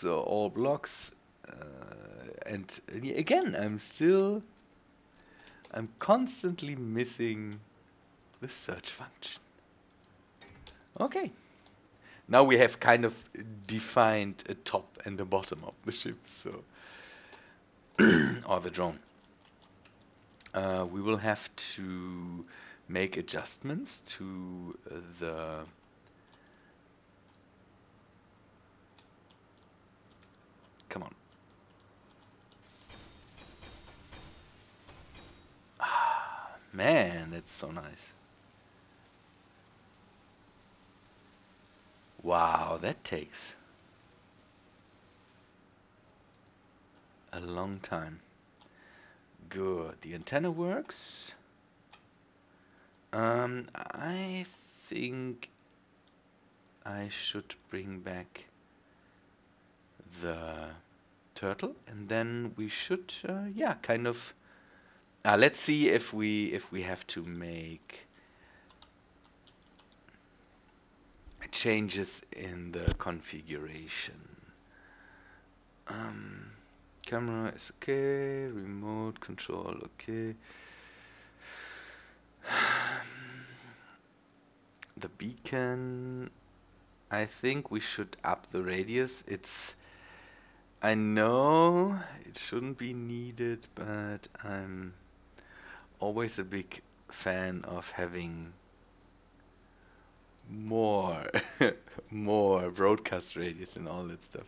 so all blocks, and again I'm constantly missing the search function. Okay, now we have kind of defined a top and a bottom of the ship, so or the drone. We will have to make adjustments to the come on. Ah, man, that's so nice. Wow, that takes a long time. Good, the antenna works. I think I should bring back the turtle, and then we should, yeah, kind of. Let's see if we have to make changes in the configuration. Camera is okay, remote control okay. The beacon, I think we should up the radius. It's, I know it shouldn't be needed, but I'm always a big fan of having more broadcast radius and all that stuff.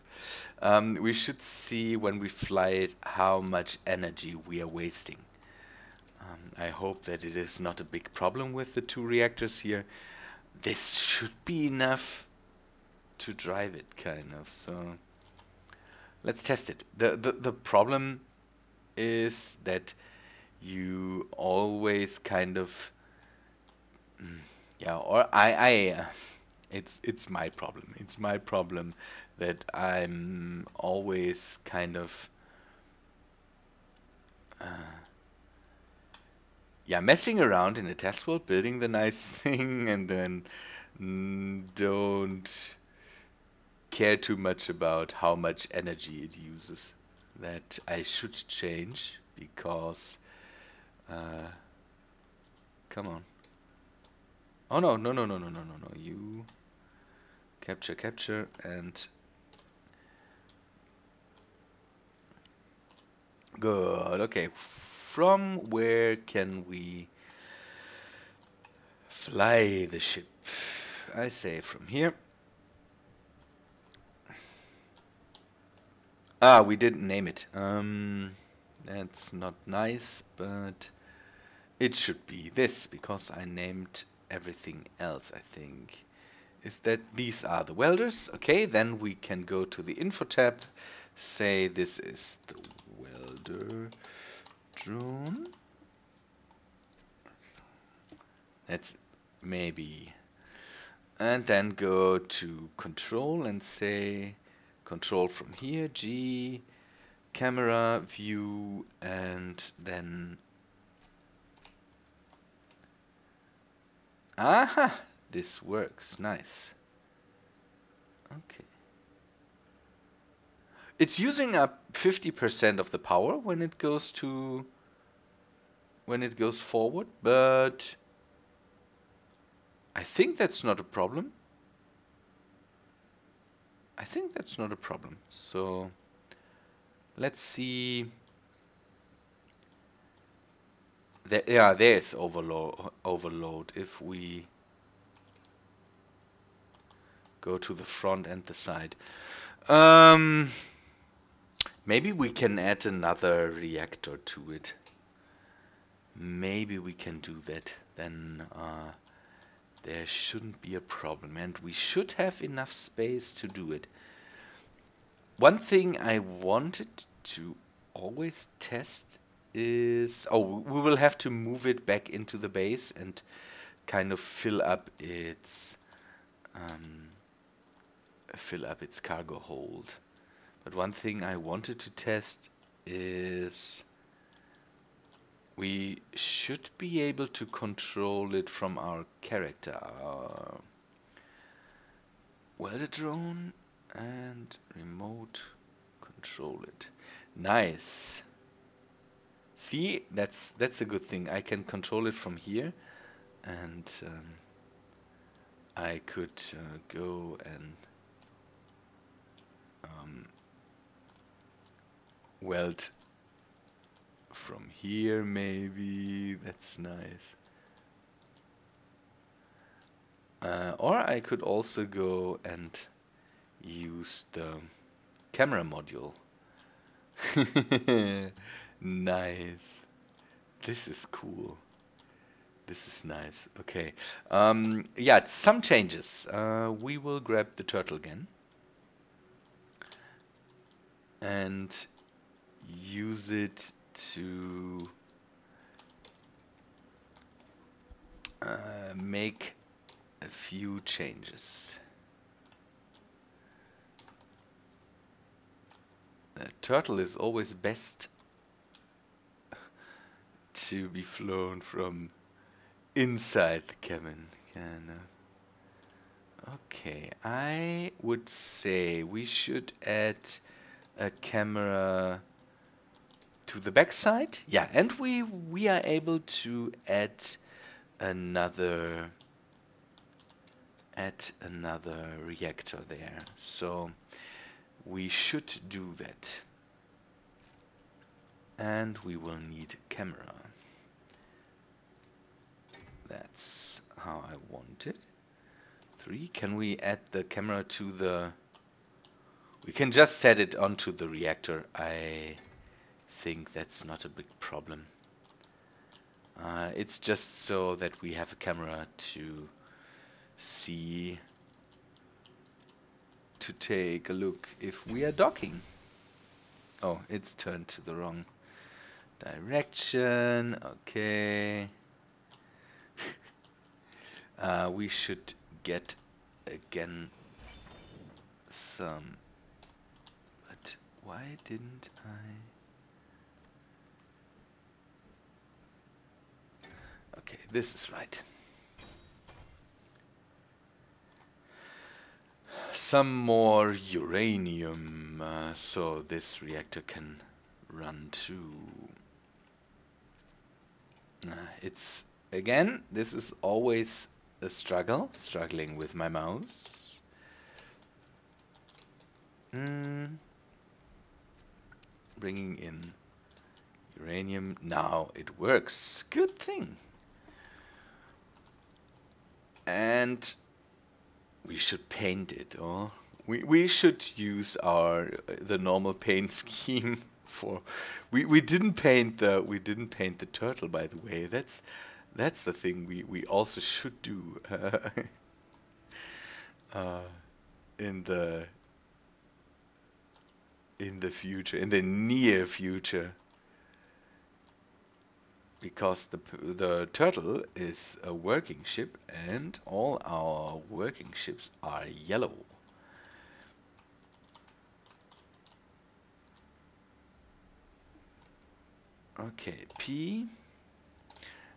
We should see when we fly it how much energy we are wasting. I hope that it is not a big problem with the two reactors here. This should be enough to drive it, kind of. So let's test it. The problem is that you always kind of yeah, or it's my problem. It's my problem that I'm always kind of yeah, messing around in the test world, building the nice thing, and then don't care too much about how much energy it uses. That I should change, because come on. Oh no, no, no, no, no, no, no, no, you capture, capture, and good, okay. From where can we fly the ship? I say from here. Ah, we didn't name it. That's not nice, but it should be this, because I named everything else, I think, is that these are the welders. Okay, then we can go to the info tab, say this is the welder drone. That's maybe. And then go to control and say control from here, G, camera, view, and then aha! This works. Nice. Okay. It's using up 50% of the power when it goes to, when it goes forward, but I think that's not a problem. I think that's not a problem. So let's see. Yeah, there's overload. If we go to the front and the side, maybe we can add another reactor to it. Maybe we can do that. Then there shouldn't be a problem, and we should have enough space to do it. One thing I wanted to always test is, oh, we will have to move it back into the base and kind of fill up its cargo hold. But one thing I wanted to test is we should be able to control it from our character. Welder drone and remote control it. Nice. See, that's a good thing. I can control it from here, and I could go and weld from here maybe. That's nice. Or I could also go and use the camera module. Nice. This is cool. This is nice. Okay. Yeah, some changes. We will grab the turtle again and use it to make a few changes. A turtle is always best to be flown from inside the cabin. Okay, I would say we should add a camera to the backside. Yeah, and we are able to add another reactor there. So we should do that. And we will need a camera. That's how I want it. 3. Can we add the camera to the... We can just set it onto the reactor. I think that's not a big problem. It's just so that we have a camera to see, to take a look if we are docking. Oh, it's turned to the wrong direction. Okay. We should get again some... But why didn't I... Okay, this is right. Some more uranium, so this reactor can run too. It's, again, this is always a struggle, struggling with my mouse. Bringing in uranium, now it works, good thing. And we should paint it, or we should use our the normal paint scheme for. We didn't paint the turtle, by the way. That's the thing we also should do in the future, in the near future, because the turtle is a working ship and all our working ships are yellow. Okay, P,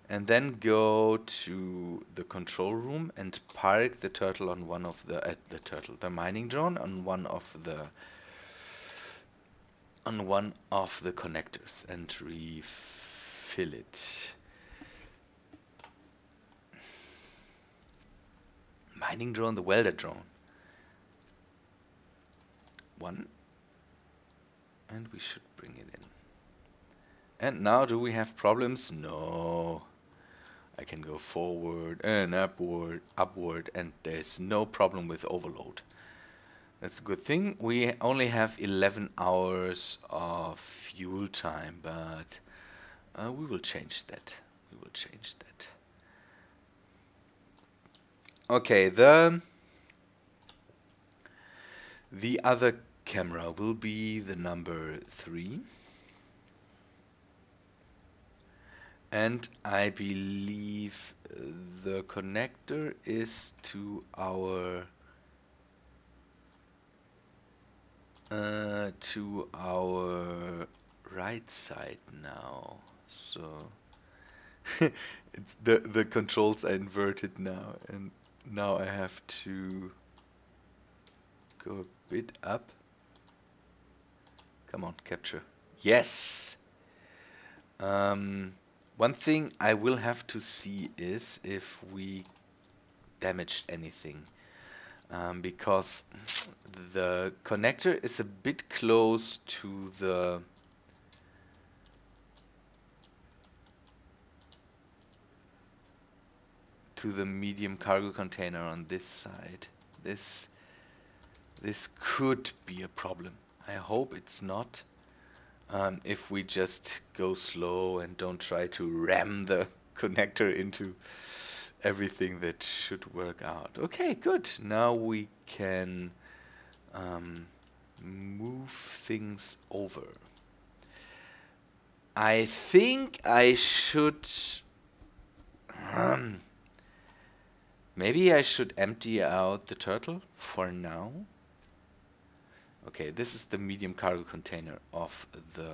and then go to the control room and park the turtle on one of the the mining drone on one of the connectors and refill it. Mining drone, the welder drone. 1. And we should bring it in. And now do we have problems? No. I can go forward and upward, and there's no problem with overload. That's a good thing. We only have 11 hours of fuel time, but we will change that. We will change that. Okay, the other camera will be the number 3. And I believe the connector is to our right side now. So it's the controls are inverted now, and now I have to go a bit up. Come on, capture. Yes! One thing I will have to see is if we damaged anything. Because the connector is a bit close to the... medium cargo container on this side. This could be a problem. I hope it's not. If we just go slow and don't try to ram the connector into everything, that should work out. Okay, good. Now we can move things over. I think I should... maybe I should empty out the turtle for now. Okay, this is the medium cargo container of the...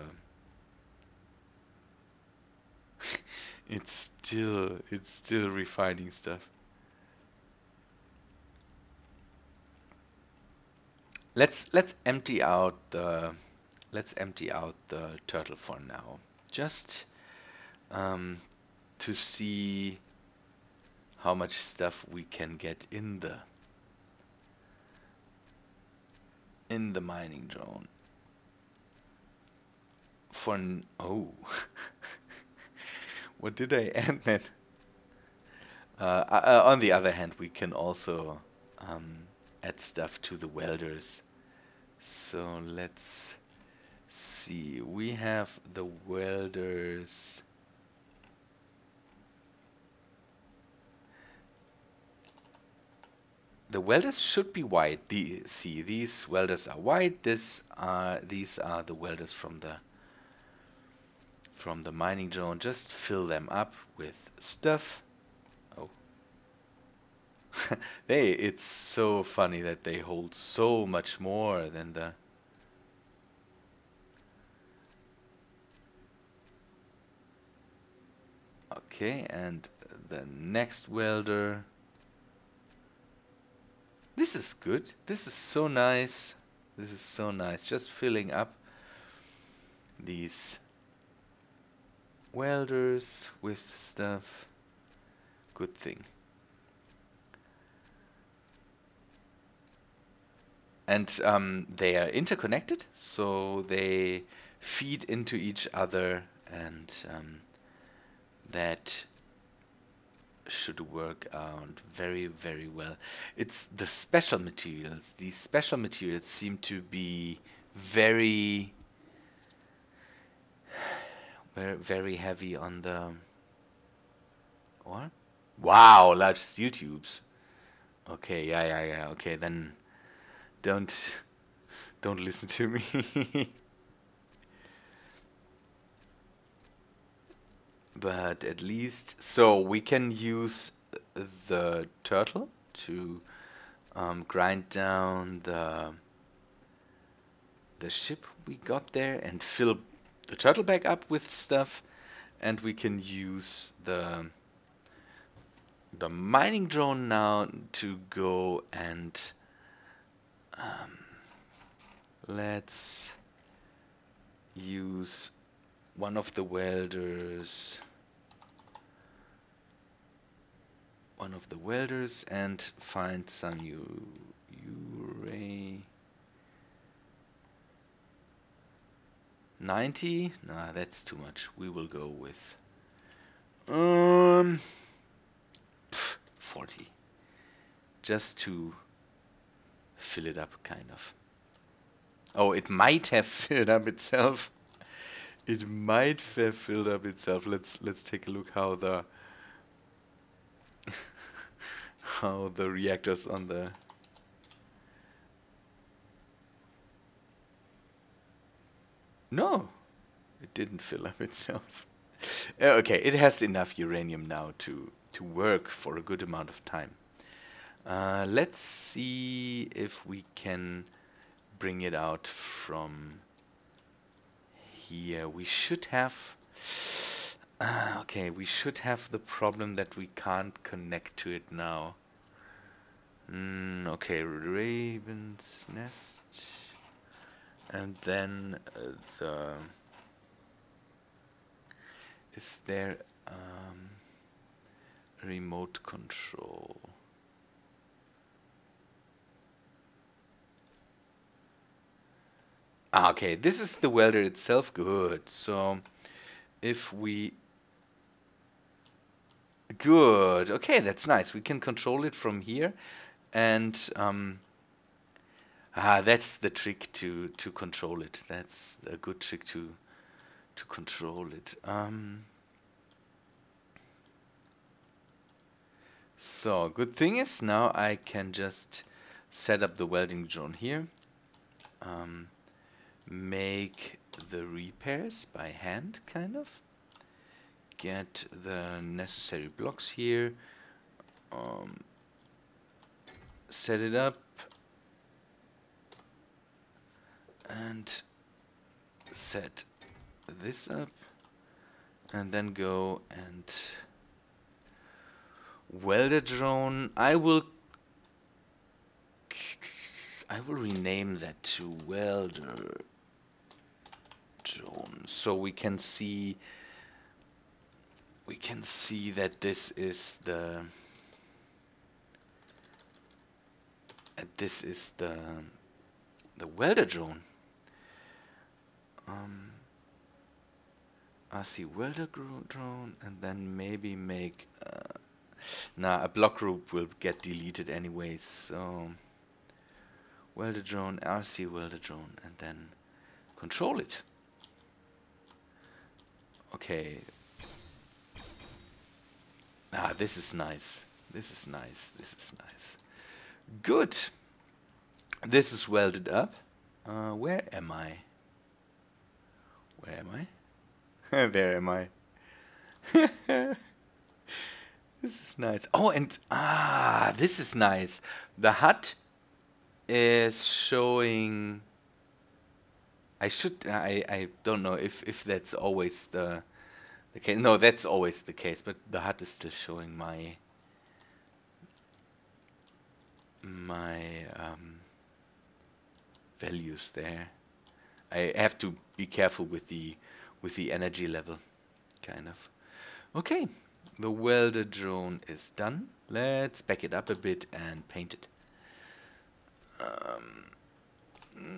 it's still refining stuff. Let's empty out the turtle for now, just to see how much stuff we can get in the mining drone. For oh, what did I end then? On the other hand, we can also add stuff to the welders. So let's see. We have the welders. The welders should be white. See, these welders are white. These are the welders from the mining drone. Just fill them up with stuff. Oh, it's so funny that they hold so much more than the. Okay, and the next welder. This is good. This is so nice. This is so nice. Just filling up these welders with stuff. Good thing. And they are interconnected, so they feed into each other, and that should work out very, very well. It's the special materials. These special materials seem to be very heavy on the... Or? Wow, large steel tubes. Okay, yeah. Okay, then don't listen to me. But at least, so we can use the turtle to grind down the ship we got there and fill the turtle back up with stuff, and we can use the mining drone now to go and let's use one of the welders. And find some uray 90? Nah, that's too much. We will go with 40. Just to fill it up, kind of. Oh, it might have filled up itself. It might have filled up itself. Let's take a look how the how the reactors on the... No, it didn't fill up itself. Okay, it has enough uranium now to work for a good amount of time. Let's see if we can bring it out from here. We should have... okay, we should have the problem that we can't connect to it now. Okay, Raven's Nest. And then is there remote control? Okay, this is the welder itself. Good. So if we... Good. Okay, that's nice. We can control it from here. And that's the trick to control it. That's a good trick to control it. So, good thing is now I can just set up the welding drone here. Make the repairs by hand, kind of. Get the necessary blocks here. Set it up. And set this up. And then go and weld a drone. I will rename that to welder drone, so we can see that this is the welder drone. RC welder drone, and then maybe make a block group will get deleted anyways. So welder drone, RC welder drone, and then control it. Okay. This is nice. This is nice. This is nice. Good. This is welded up. Where am I? Where am I? There am I. This is nice. Oh, and this is nice. The HUD is showing. I don't know if that's always the case. No, that's always the case, but the HUD is still showing my values there. I have to be careful with the energy level, kind of. Okay, the welder drone is done. Let's back it up a bit and paint it.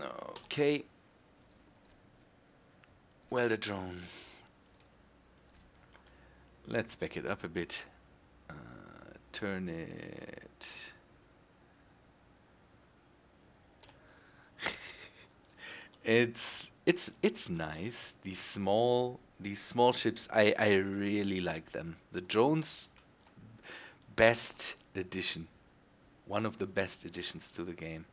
Okay. Welder drone. Let's back it up a bit. Turn it. It's nice. These small ships. I really like them. The drones, best addition. One of the best additions to the game.